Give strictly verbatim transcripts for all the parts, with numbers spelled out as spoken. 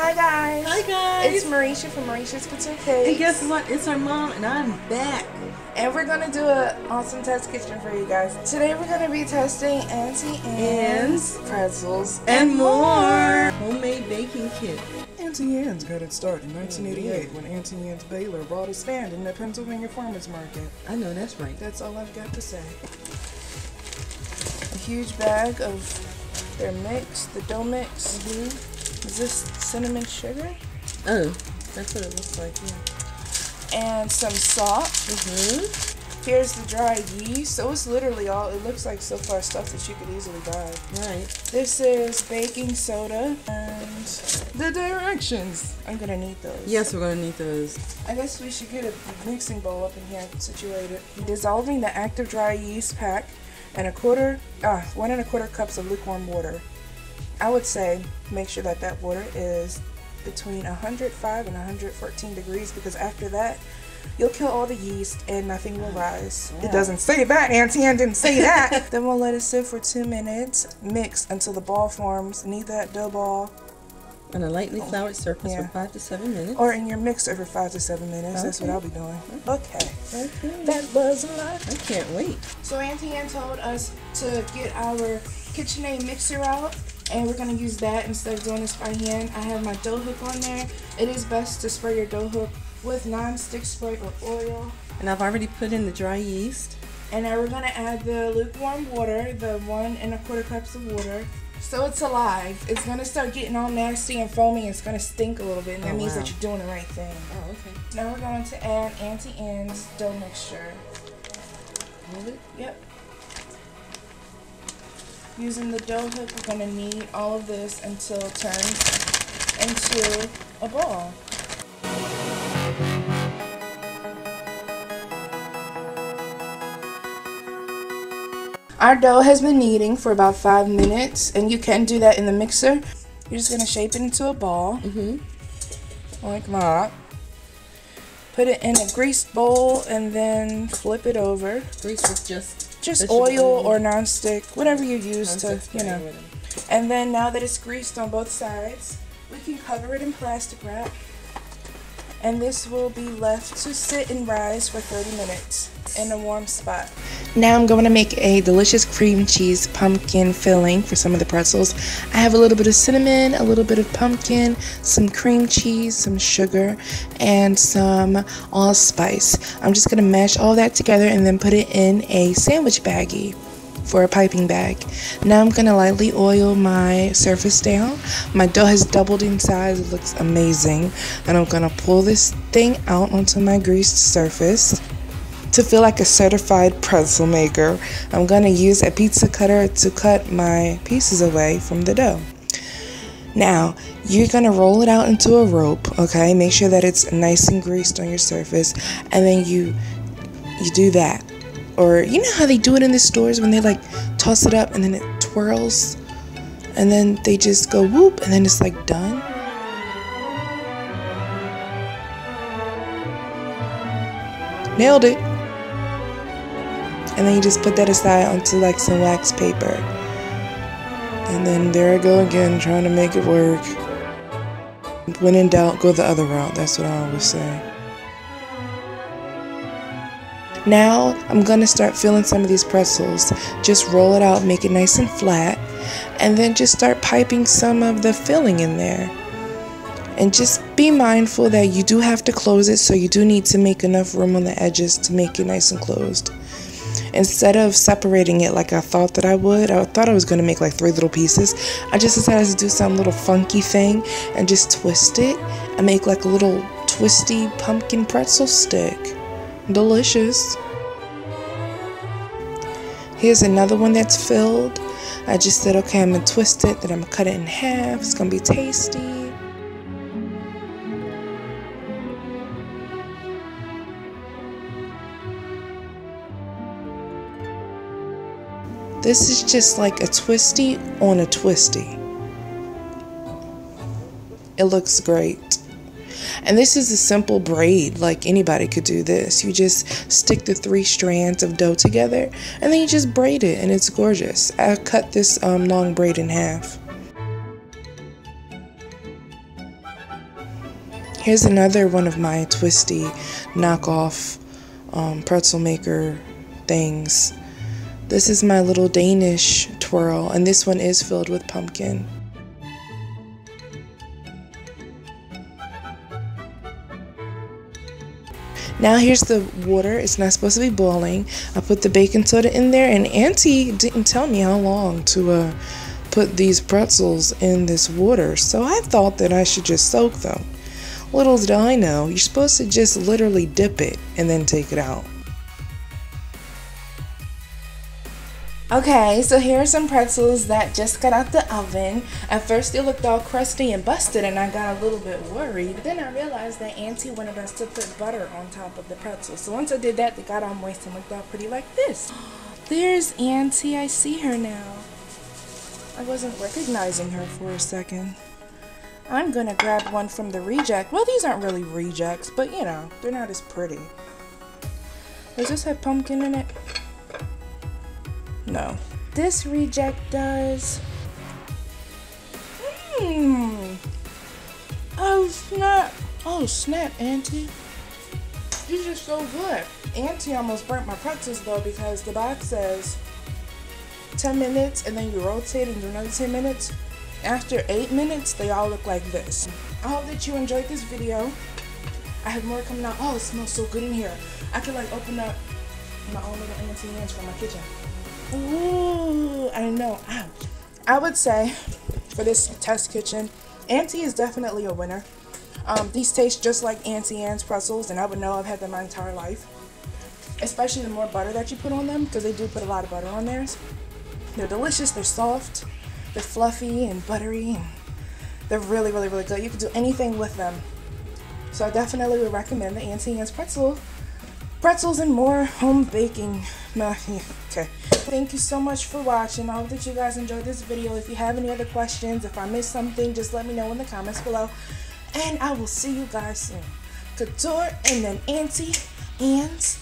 Hi guys. Hi guys. It's Marisha from Marisha's Couture Cakes. And guess what? It's our mom and I'm back. And we're going to do an awesome test kitchen for you guys. Today we're going to be testing Auntie Anne's pretzels and, and more. Homemade baking kit. Auntie Anne's got its start in nineteen eighty-eight when Auntie Anne's Baylor bought a stand in the Pennsylvania Farmers Market. I know, that's right. That's all I've got to say. A huge bag of their mix, the dough mix. Mm-hmm. Is this cinnamon sugar? Oh, that's what it looks like, yeah. And some salt. Mm-hmm. Here's the dried yeast. So it's literally all, it looks like so far stuff that you could easily buy. Right. This is baking soda. The directions. I'm gonna need those. Yes, we're gonna need those. I guess we should get a mixing bowl up in here situated. Dissolving the active dry yeast pack and a quarter, ah, one and a quarter cups of lukewarm water. I would say make sure that that water is between one hundred five and one hundred fourteen degrees, because after that you'll kill all the yeast and nothing will rise. Yeah. It doesn't say that. Auntie Anne didn't say that. Then we'll let it sit for two minutes. Mix until the ball forms. Knead that dough ball on a lightly floured surface, yeah, for five to seven minutes. Or in your mixer for five to seven minutes. Okay. That's what I'll be doing. Okay. Okay. That was a lot. I can't wait. So Auntie Anne told us to get our KitchenAid mixer out, and we're going to use that instead of doing this by hand. I have my dough hook on there. It is best to spray your dough hook with non-stick spray or oil. And I've already put in the dry yeast. And now we're going to add the lukewarm water, the one and a quarter cups of water. So it's alive. It's going to start getting all nasty and foamy. And it's going to stink a little bit, and that oh, means wow. that you're doing the right thing. Oh, okay. Now we're going to add Auntie Anne's dough mixture. Move it? Yep. Using the dough hook, we're going to knead all of this until it turns into a ball. Our dough has been kneading for about five minutes, and you can do that in the mixer. You're just going to shape it into a ball, mm-hmm, like that. Put it in a greased bowl and then flip it over. Grease with just just oil or non-stick, whatever you use to, you know. And then now that it's greased on both sides, we can cover it in plastic wrap. And this will be left to sit and rise for thirty minutes in a warm spot. Now I'm going to make a delicious cream cheese pumpkin filling for some of the pretzels. I have a little bit of cinnamon, a little bit of pumpkin, some cream cheese, some sugar, and some allspice. I'm just going to mash all that together and then put it in a sandwich baggie for a piping bag. Now I'm gonna lightly oil my surface down. My dough has doubled in size, it looks amazing. And I'm gonna pull this thing out onto my greased surface to feel like a certified pretzel maker. I'm gonna use a pizza cutter to cut my pieces away from the dough. Now, you're gonna roll it out into a rope, okay? Make sure that it's nice and greased on your surface, and then you, you do that. Or you know how they do it in the stores when they like toss it up and then it twirls and then they just go whoop and then it's like done. Nailed it. And then you just put that aside onto like some wax paper. And then there I go again trying to make it work. When in doubt, go the other route. That's what I always say. Now I'm going to start filling some of these pretzels. Just roll it out, make it nice and flat, and then just start piping some of the filling in there. And just be mindful that you do have to close it, so you do need to make enough room on the edges to make it nice and closed. Instead of separating it like I thought that I would, I thought I was going to make like three little pieces. I just decided to do some little funky thing and just twist it and make like a little twisty pumpkin pretzel stick. Delicious. Here's another one that's filled. I just said, okay, I'm gonna twist it, then I'm gonna cut it in half. It's gonna be tasty. This is just like a twisty on a twisty. It looks great. And this is a simple braid, like anybody could do this. You just stick the three strands of dough together and then you just braid it, and it's gorgeous. I cut this um, long braid in half. Here's another one of my twisty knockoff um, pretzel maker things. This is my little Danish twirl, and this one is filled with pumpkin. Now here's the water. It's not supposed to be boiling. I put the baking soda in there, and Auntie didn't tell me how long to uh, put these pretzels in this water, so I thought that I should just soak them. Little did I know, you're supposed to just literally dip it and then take it out. Okay, so here are some pretzels that just got out the oven. At first they looked all crusty and busted, and I got a little bit worried. But then I realized that Auntie wanted us to put butter on top of the pretzels. So once I did that, they got all moist and looked all pretty like this. There's Auntie, I see her now. I wasn't recognizing her for a second. I'm gonna grab one from the reject. Well, these aren't really rejects, but you know, they're not as pretty. Does this have pumpkin in it? No. This reject does. Mmm. Oh snap. Oh snap, Auntie. These are so good. Auntie almost burnt my pretzels though, because the box says ten minutes and then you rotate and do another ten minutes. After eight minutes, they all look like this. I hope that you enjoyed this video. I have more coming out. Oh, it smells so good in here. I could like open up my own little Auntie Anne's from my kitchen. Ooh, I know. I would say for this test kitchen, Auntie is definitely a winner. Um, these taste just like Auntie Anne's pretzels, and I would know I've had them my entire life. Especially the more butter that you put on them, because they do put a lot of butter on theirs. They're delicious, they're soft, they're fluffy and buttery, and they're really, really, really good. You can do anything with them. So I definitely would recommend the Auntie Anne's pretzel. Pretzels and more home baking. Okay. Thank you so much for watching. I hope that you guys enjoyed this video. If you have any other questions, if I missed something, just let me know in the comments below. And I will see you guys soon. Couture and then Auntie Anne's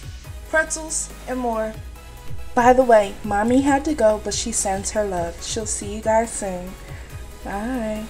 pretzels and more. By the way, Mommy had to go, but she sends her love. She'll see you guys soon. Bye.